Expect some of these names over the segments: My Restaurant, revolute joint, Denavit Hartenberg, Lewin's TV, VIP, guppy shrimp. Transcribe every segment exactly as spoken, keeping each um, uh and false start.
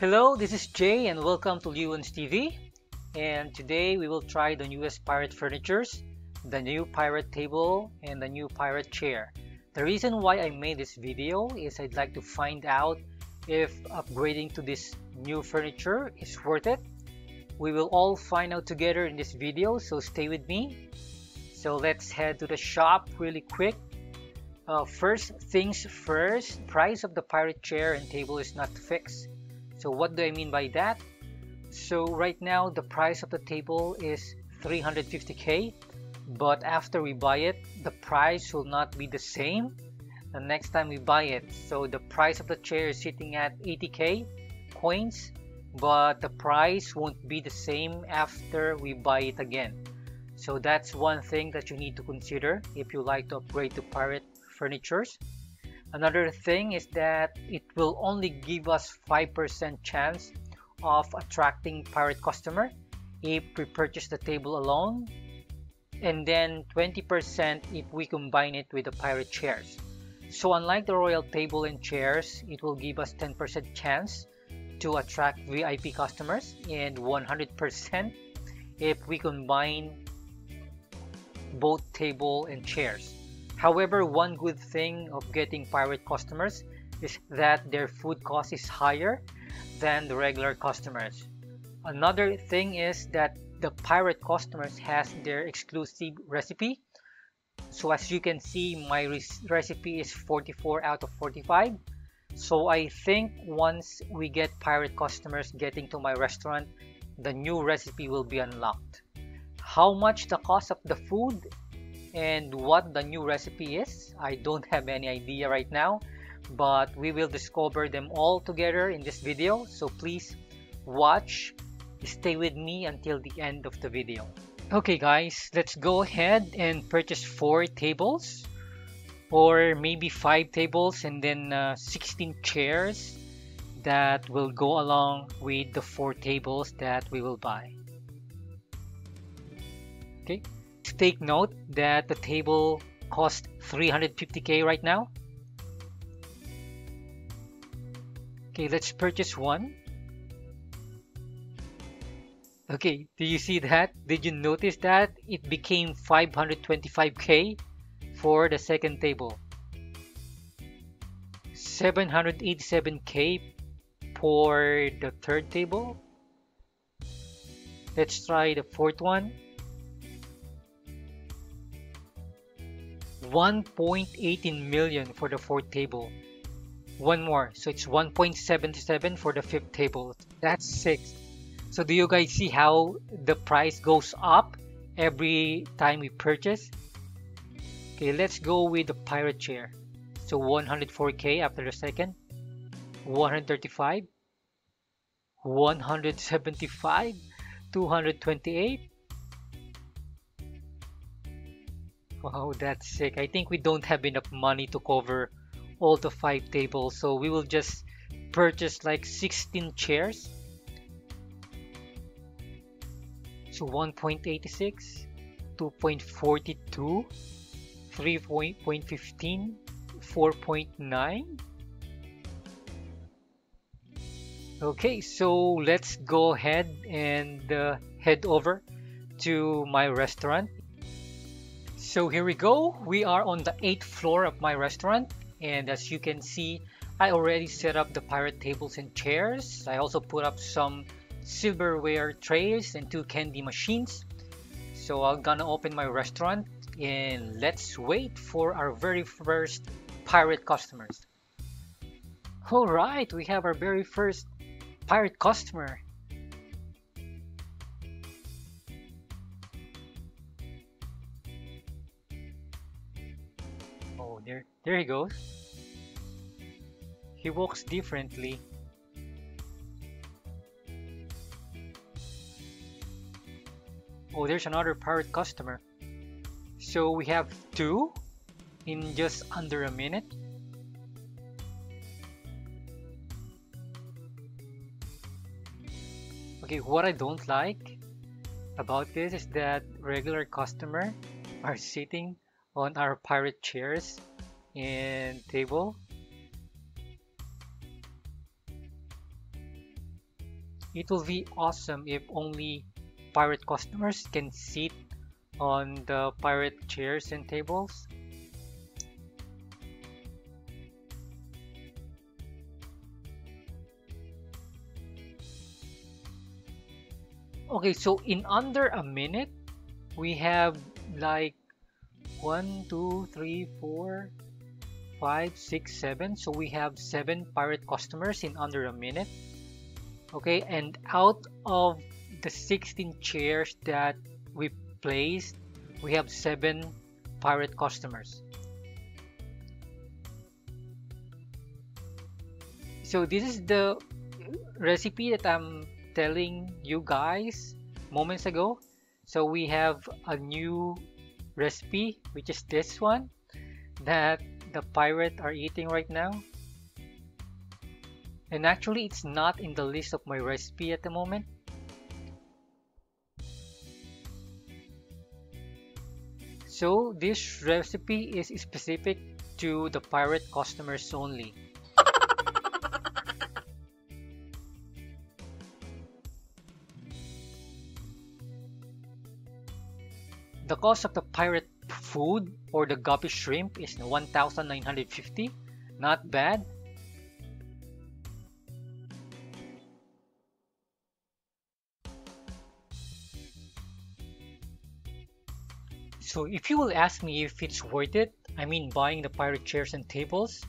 Hello, this is Jay and welcome to Lewin's T V, and today we will try the newest pirate furnitures, the new pirate table and the new pirate chair. The reason why I made this video is I'd like to find out if upgrading to this new furniture is worth it. We will all find out together in this video, so stay with me. So let's head to the shop really quick. Uh, first things first, price of the pirate chair and table is not fixed. So what do I mean by that? So right now the price of the table is three hundred fifty K, but after we buy it, the price will not be the same the next time we buy it. So the price of the chair is sitting at eighty K coins, but the price won't be the same after we buy it again. So that's one thing that you need to consider if you like to upgrade to pirate furnitures. Another thing is that it will only give us five percent chance of attracting pirate customer if we purchase the table alone, and then twenty percent if we combine it with the pirate chairs. So unlike the royal table and chairs, it will give us ten percent chance to attract V I P customers and one hundred percent if we combine both table and chairs. However, one good thing of getting pirate customers is that their food cost is higher than the regular customers. Another thing is that the pirate customers has their exclusive recipe. So as you can see, my recipe is forty-four out of forty-five. So I think once we get pirate customers getting to my restaurant, the new recipe will be unlocked. How much the cost of the food and what the new recipe is, I don't have any idea right now, but we will discover them all together in this video. So please watch, stay with me until the end of the video. Okay guys, let's go ahead and purchase four tables or maybe five tables and then uh, sixteen chairs that will go along with the four tables that we will buy. Okay. Take note that the table costs three hundred fifty K right now. Okay, let's purchase one. Okay, do you see that? Did you notice that it became five hundred twenty-five K for the second table, seven hundred eighty-seven K for the third table. Let's try the fourth one, one point one eight million for the fourth table. One more, so it's one point seven seven for the fifth table. That's six. So do you guys see how the price goes up every time we purchase? Okay, let's go with the pirate chair. So one hundred four K after the second, one hundred thirty-five, one hundred seventy-five, two hundred twenty-eight. Wow, that's sick. I think we don't have enough money to cover all the five tables, so we will just purchase like sixteen chairs. So one point eight six, two point four two, three point one five, four point nine. Okay, so let's go ahead and uh, head over to my restaurant. So here we go, we are on the eighth floor of my restaurant, and as you can see, I already set up the pirate tables and chairs. I also put up some silverware trays and two candy machines. So I'm gonna open my restaurant and let's wait for our very first pirate customers. Alright, we have our very first pirate customer. There, there he goes. He walks differently. Oh, there's another pirate customer. So we have two in just under a minute. Okay, what I don't like about this is that regular customers are sitting on our pirate chairs and table. It will be awesome if only pirate customers can sit on the pirate chairs and tables. Okay, so in under a minute, we have like one, two, three, four, five, six, seven. So we have seven pirate customers in under a minute. Okay, and out of the sixteen chairs that we placed, we have seven pirate customers. So this is the recipe that I'm telling you guys moments ago. So we have a new recipe, which is this one that the pirates are eating right now, and actually it's not in the list of my recipe at the moment. So this recipe is specific to the pirate customers only. The cost of the pirate food or the guppy shrimp is one thousand nine hundred fifty. Not bad. So if you will ask me if it's worth it, I mean buying the pirate chairs and tables,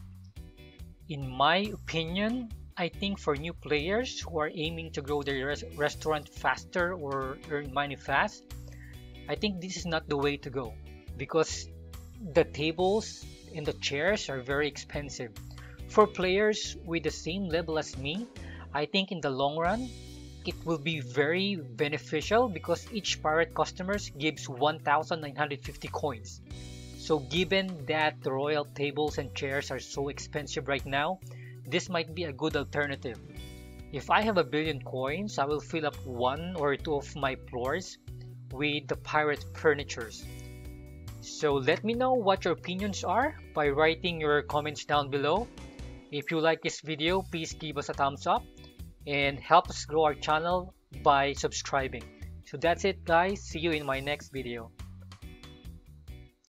in my opinion, I think for new players who are aiming to grow their res restaurant faster or earn money fast, I think this is not the way to go, because the tables and the chairs are very expensive. For players with the same level as me, I think in the long run, it will be very beneficial because each pirate customer gives one thousand nine hundred fifty coins. So given that the royal tables and chairs are so expensive right now, this might be a good alternative. If I have a billion coins, I will fill up one or two of my floors with the pirate furnitures. So let me know what your opinions are by writing your comments down below. If you like this video, please give us a thumbs up and help us grow our channel by subscribing. So that's it guys, see you in my next video.